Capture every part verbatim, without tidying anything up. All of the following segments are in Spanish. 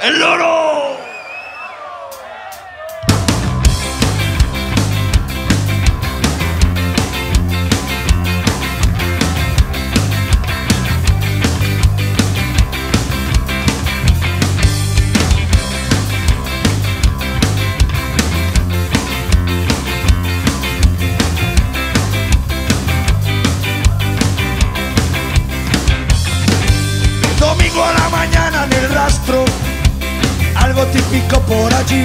¡El Loro! Domingo a la mañana en el rastro, algo típico por allí,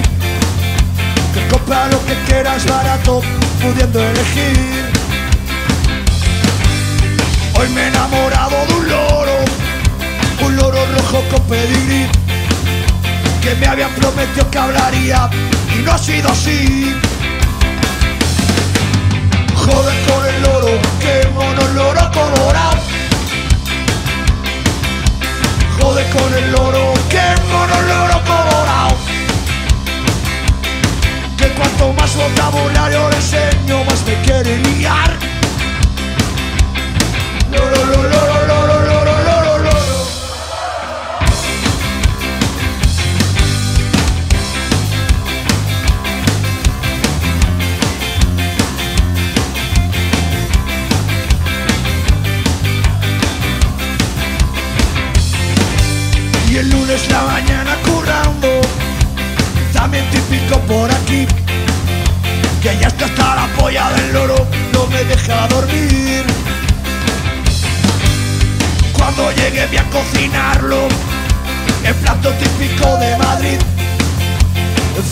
que compra lo que quieras barato, pudiendo elegir. Hoy me he enamorado de un loro, un loro rojo con pedigrí, que me habían prometido que hablaría y no ha sido así. Joder con el loro, qué mono el loro colorado. Joder con el loro, qué mono el loro colorado. Que cuanto más vocabulario le enseño, más me quiere liar. Loro, loro, loro, loro, loro, loro, loro. Y el lunes la mañana currando, también típico por aquí, que ya está hasta la polla del loro, no me deja dormir. Cuando llegue voy a cocinarlo, el plato típico de Madrid,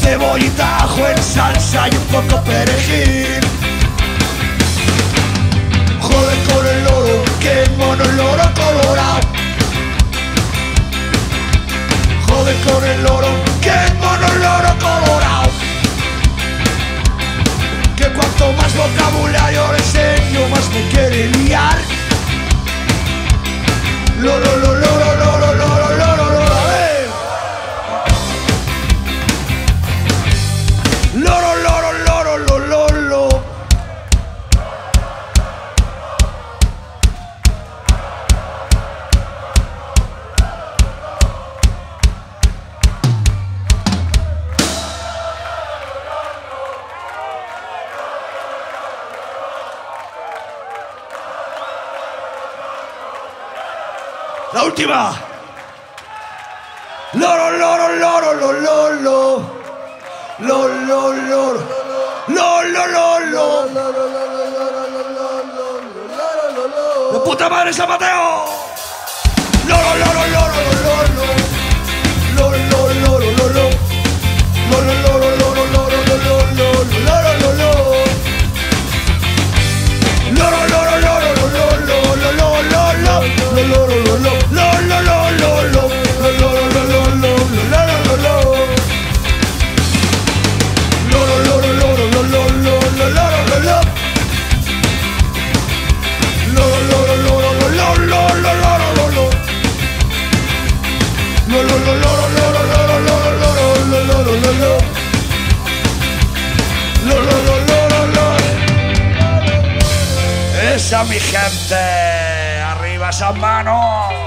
cebollita, ajo en salsa y un poco perejil. Joder con el loro, que mono el loro colorado. Joder con el loro, que mono el loro colorado. Que cuanto más vocabulario le enseño, más me quiere liar. Loro, loro, loro, loro, loro, loro, loro, eh. Loro, loro, loro, loro, loro, loro. La última. Loro, loro, loro, loro, loro, loro, loro, loro, loro, loro, loro. ¡La puta madre San Mateo! Loro, loro, loro, loro, loro, loro, loro, loro, loro, loro, loro, loro, loro, loro, loro, loro, loro, loro. Esa mi gente, arriba esas manos.